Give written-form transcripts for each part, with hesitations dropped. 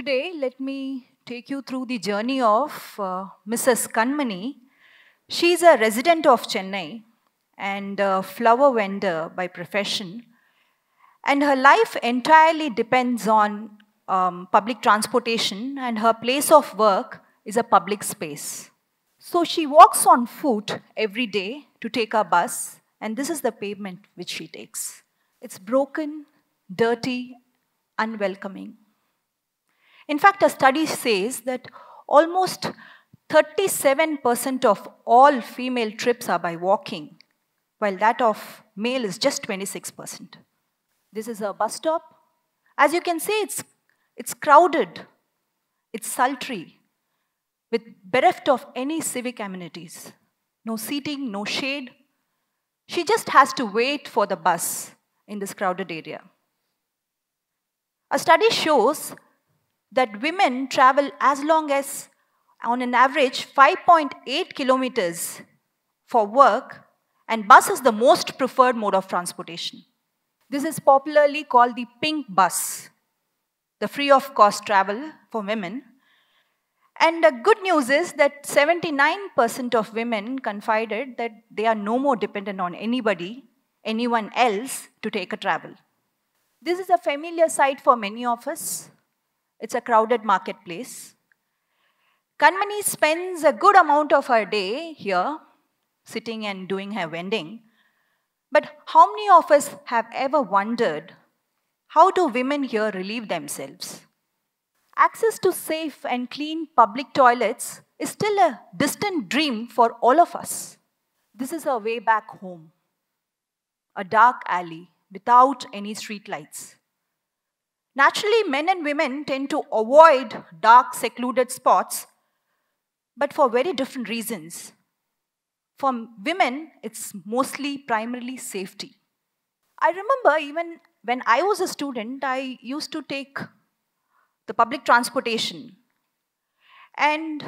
Today, let me take you through the journey of Mrs. Kanmani. She's a resident of Chennai and a flower vendor by profession. And her life entirely depends on public transportation, and her place of work is a public space. So she walks on foot every day to take her bus, and this is the pavement which she takes. It's broken, dirty, unwelcoming. In fact, a study says that almost 37% of all female trips are by walking, while that of male is just 26%. This is her bus stop. As you can see, it's crowded, it's sultry, with bereft of any civic amenities. No seating, no shade. She just has to wait for the bus in this crowded area. A study shows that women travel as long as, on an average, 5.8 kilometers for work, and bus is the most preferred mode of transportation. This is popularly called the pink bus, the free of cost travel for women. And the good news is that 79% of women confided that they are no more dependent on anybody, anyone else, to take a travel. This is a familiar sight for many of us. It's a crowded marketplace. Kanmani spends a good amount of her day here, sitting and doing her vending. But how many of us have ever wondered, how do women here relieve themselves? Access to safe and clean public toilets is still a distant dream for all of us. This is her way back home, a dark alley without any street lights. Naturally, men and women tend to avoid dark, secluded spots, but for very different reasons. For women, it's mostly primarily safety. I remember even when I was a student, I used to take the public transportation. And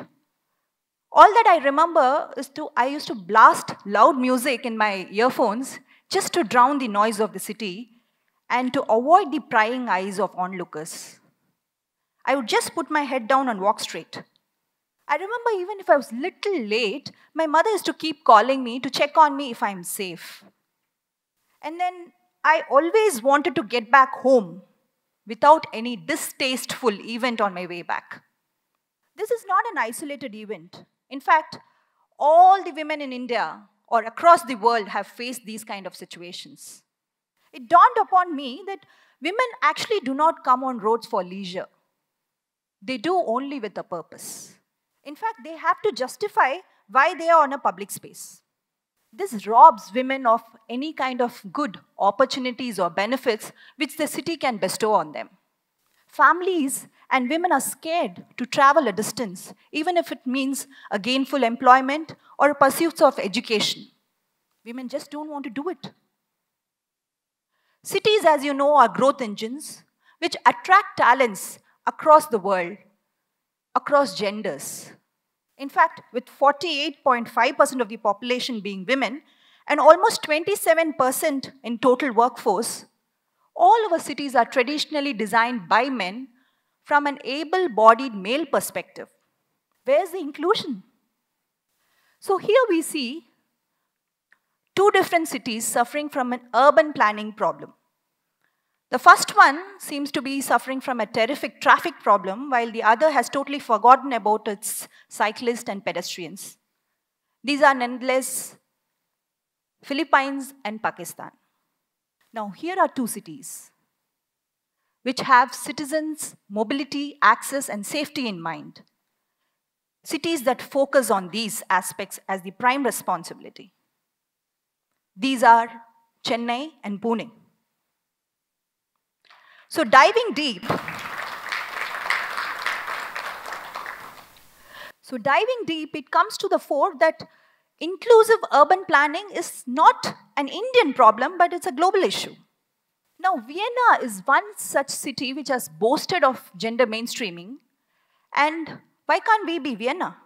all that I remember is I used to blast loud music in my earphones just to drown the noise of the city and to avoid the prying eyes of onlookers. I would just put my head down and walk straight. I remember even if I was a little late, my mother used to keep calling me to check on me if I'm safe. And then I always wanted to get back home without any distasteful event on my way back. This is not an isolated event. In fact, all the women in India or across the world have faced these kind of situations. It dawned upon me that women actually do not come on roads for leisure. They do only with a purpose. In fact, they have to justify why they are on a public space. This robs women of any kind of good opportunities or benefits which the city can bestow on them. Families and women are scared to travel a distance, even if it means a gainful employment or pursuits of education. Women just don't want to do it. Cities, as you know, are growth engines which attract talents across the world, across genders. In fact, with 48.5% of the population being women and almost 27% in total workforce, all of our cities are traditionally designed by men from an able-bodied male perspective. Where's the inclusion? So here we see two different cities suffering from an urban planning problem. The first one seems to be suffering from a terrific traffic problem, while the other has totally forgotten about its cyclists and pedestrians. These are nonetheless Philippines and Pakistan. Now here are two cities which have citizens' mobility, access, and safety in mind. Cities that focus on these aspects as the prime responsibility. These are Chennai and Pune. So diving deep, it comes to the fore that inclusive urban planning is not an Indian problem, but it's a global issue. Now, Vienna is one such city which has boasted of gender mainstreaming. And why can't we be Vienna?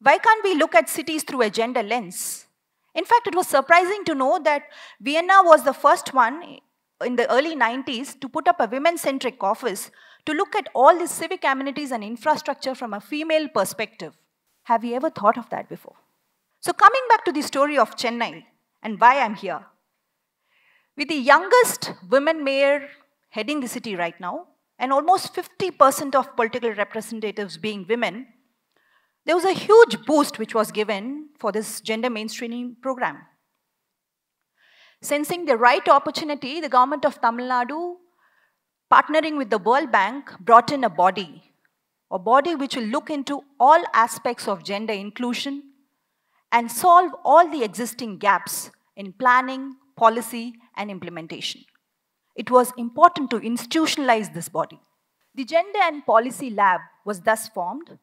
Why can't we look at cities through a gender lens? In fact, it was surprising to know that Vienna was the first one in the early 90s to put up a women-centric office to look at all the civic amenities and infrastructure from a female perspective. Have you ever thought of that before? So coming back to the story of Chennai and why I'm here. With the youngest women mayor heading the city right now, and almost 50% of political representatives being women, there was a huge boost which was given for this gender mainstreaming program. Sensing the right opportunity, the government of Tamil Nadu, partnering with the World Bank, brought in a body which will look into all aspects of gender inclusion and solve all the existing gaps in planning, policy, and implementation. It was important to institutionalize this body. The Gender and Policy Lab was thus formed,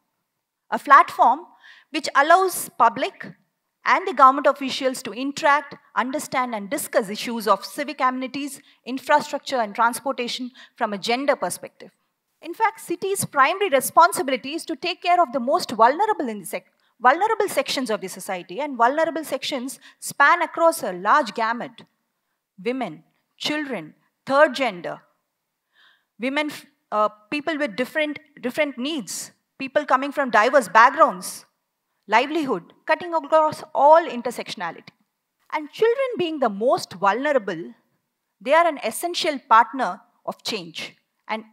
a platform which allows public and the government officials to interact, understand, and discuss issues of civic amenities, infrastructure, and transportation from a gender perspective. In fact, cities' primary responsibility is to take care of the most vulnerable in the vulnerable sections of the society, and vulnerable sections span across a large gamut. Women, children, third gender, women, people with different needs, people coming from diverse backgrounds, livelihood, cutting across all intersectionality. And children being the most vulnerable, they are an essential partner of change, an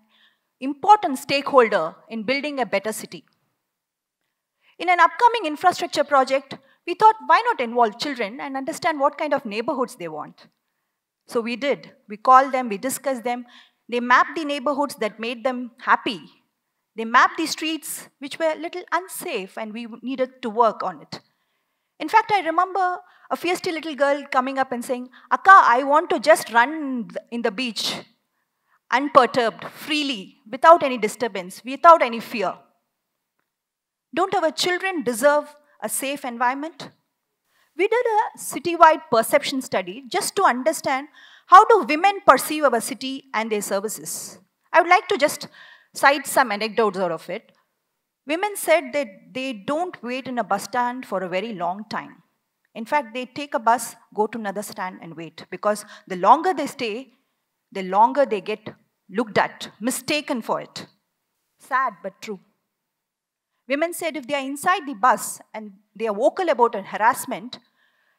important stakeholder in building a better city. In an upcoming infrastructure project, we thought, why not involve children and understand what kind of neighborhoods they want? So we did. We called them, we discussed them. They mapped the neighborhoods that made them happy. They mapped the streets which were a little unsafe and we needed to work on it. In fact, I remember a feisty little girl coming up and saying, "Akka, I want to just run in the beach, unperturbed, freely, without any disturbance, without any fear." Don't our children deserve a safe environment? We did a city-wide perception study just to understand how do women perceive our city and their services. I would like to just cite some anecdotes out of it. Women said that they don't wait in a bus stand for a very long time. In fact, they take a bus, go to another stand and wait, because the longer they stay, the longer they get looked at, mistaken for it. Sad, but true. Women said if they are inside the bus and they are vocal about harassment,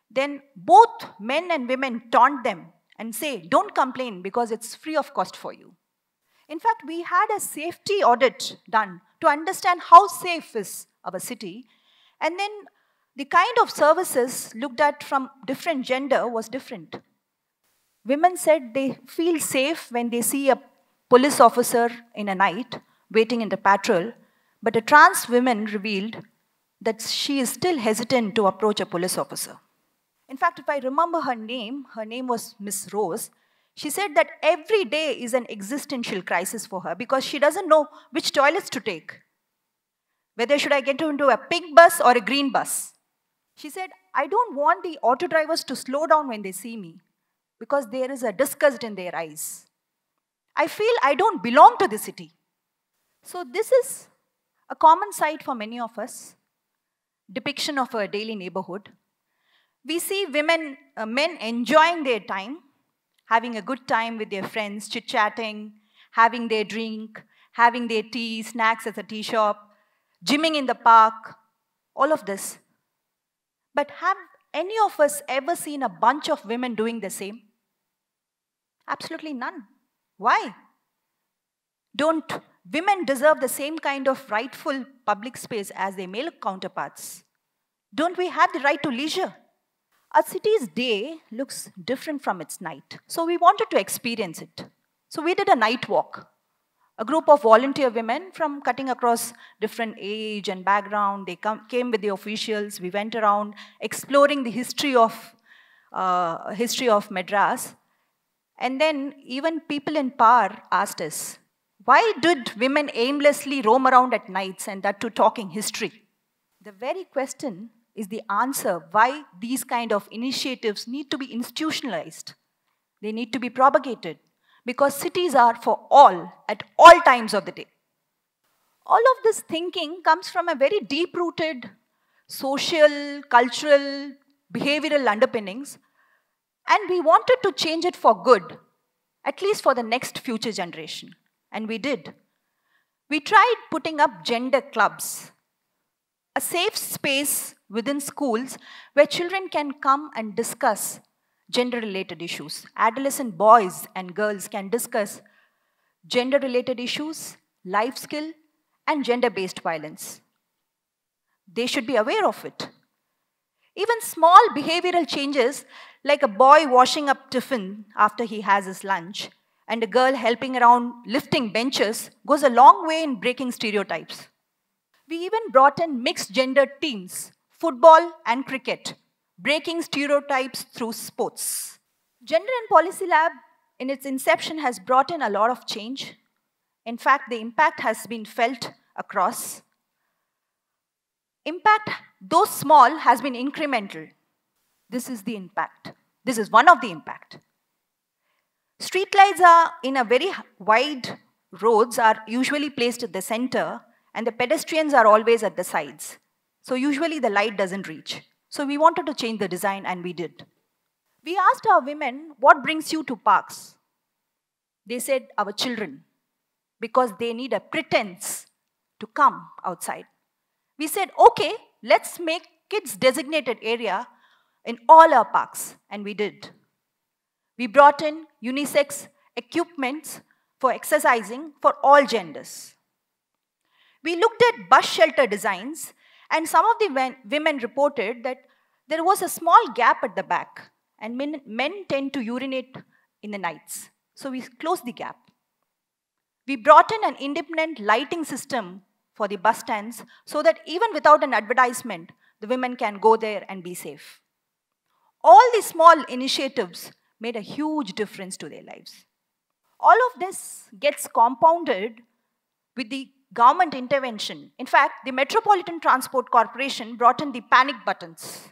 then both men and women taunt them and say, "Don't complain because it's free of cost for you." In fact, we had a safety audit done to understand how safe is our city. And then the kind of services looked at from different gender was different. Women said they feel safe when they see a police officer in a night waiting in the patrol, but a trans woman revealed that she is still hesitant to approach a police officer. In fact, if I remember her name was Ms. Rose. She said that every day is an existential crisis for her because she doesn't know which toilets to take. Whether should I get into a pink bus or a green bus? She said, "I don't want the auto drivers to slow down when they see me because there is a disgust in their eyes. I feel I don't belong to the city." So this is a common sight for many of us, depiction of our daily neighborhood. We see women, men enjoying their time, having a good time with their friends, chit-chatting, having their drink, having their tea, snacks at the tea shop, gymming in the park, all of this. But have any of us ever seen a bunch of women doing the same? Absolutely none. Why? Don't women deserve the same kind of rightful public space as their male counterparts? Don't we have the right to leisure? Our city's day looks different from its night, so we wanted to experience it. So we did a night walk. A group of volunteer women from cutting across different age and background, they came with the officials, we went around exploring the history of Madras. And then even people in power asked us, why did women aimlessly roam around at nights and that too talking history? The very question is the answer why these kind of initiatives need to be institutionalized. They need to be propagated because cities are for all at all times of the day. All of this thinking comes from a very deep-rooted social, cultural, behavioral underpinnings, and we wanted to change it for good at least for the next future generation. And we did. We tried putting up gender clubs, a safe space within schools where children can come and discuss gender-related issues. Adolescent boys and girls can discuss gender-related issues, life skill, and gender-based violence. They should be aware of it. Even small behavioral changes, like a boy washing up tiffin after he has his lunch, and a girl helping around lifting benches, goes a long way in breaking stereotypes. We even brought in mixed gender teams, football and cricket, breaking stereotypes through sports. Gender and Policy Lab, in its inception, has brought in a lot of change. In fact, the impact has been felt across. Impact, though small, has been incremental. This is the impact. This is one of the impact. Streetlights are in a very wide roads are usually placed at the center, and the pedestrians are always at the sides. So usually the light doesn't reach. So we wanted to change the design, and we did. We asked our women, what brings you to parks? They said, our children, because they need a pretense to come outside. We said, okay, let's make kids designated area in all our parks, and we did. We brought in unisex equipments for exercising for all genders. We looked at bus shelter designs, and some of the women reported that there was a small gap at the back, and men tend to urinate in the nights. So we closed the gap. We brought in an independent lighting system for the bus stands, so that even without an advertisement, the women can go there and be safe. All these small initiatives made a huge difference to their lives. All of this gets compounded with the government intervention. In fact, the Metropolitan Transport Corporation brought in the panic buttons.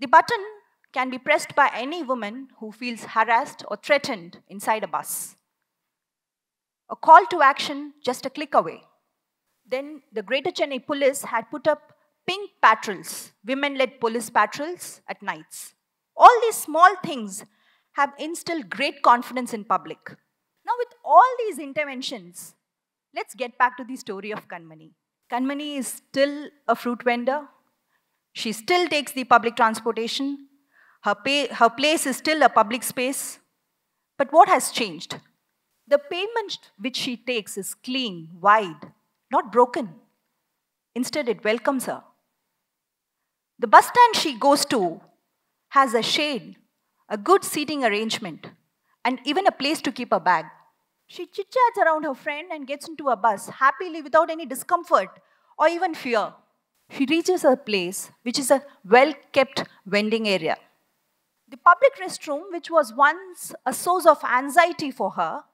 The button can be pressed by any woman who feels harassed or threatened inside a bus. A call to action just a click away. Then the Greater Chennai Police had put up pink patrols, women-led police patrols at nights. All these small things have instilled great confidence in public. Now with all these interventions, let's get back to the story of Kanmani. Kanmani is still a fruit vendor. She still takes the public transportation. Her place is still a public space. But what has changed? The pavement which she takes is clean, wide, not broken. Instead, it welcomes her. The bus stand she goes to has a shade, a good seating arrangement, and even a place to keep her bag. She chit-chats around her friend and gets into a bus, happily without any discomfort or even fear. She reaches her place, which is a well-kept vending area. The public restroom, which was once a source of anxiety for her,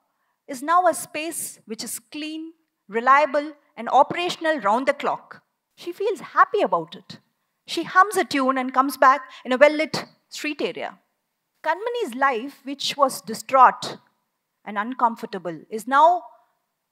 is now a space which is clean, reliable, and operational round the clock. She feels happy about it. She hums a tune and comes back in a well-lit street area. Kanmani's life, which was distraught and uncomfortable, is now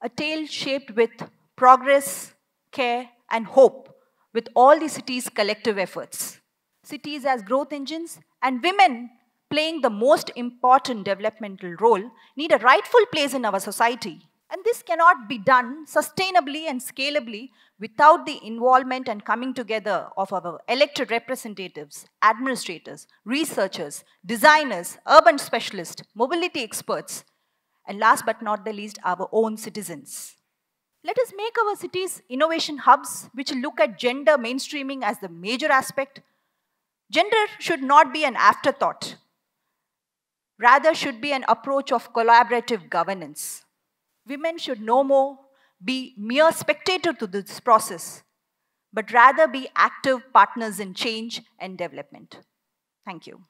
a tale shaped with progress, care, and hope with all the city's collective efforts. Cities as growth engines and women playing the most important developmental role need a rightful place in our society. And this cannot be done sustainably and scalably without the involvement and coming together of our elected representatives, administrators, researchers, designers, urban specialists, mobility experts, and last but not the least, our own citizens. Let us make our cities innovation hubs which look at gender mainstreaming as the major aspect. Gender should not be an afterthought. Rather, should be an approach of collaborative governance. Women should no more be mere spectators to this process, but rather be active partners in change and development. Thank you.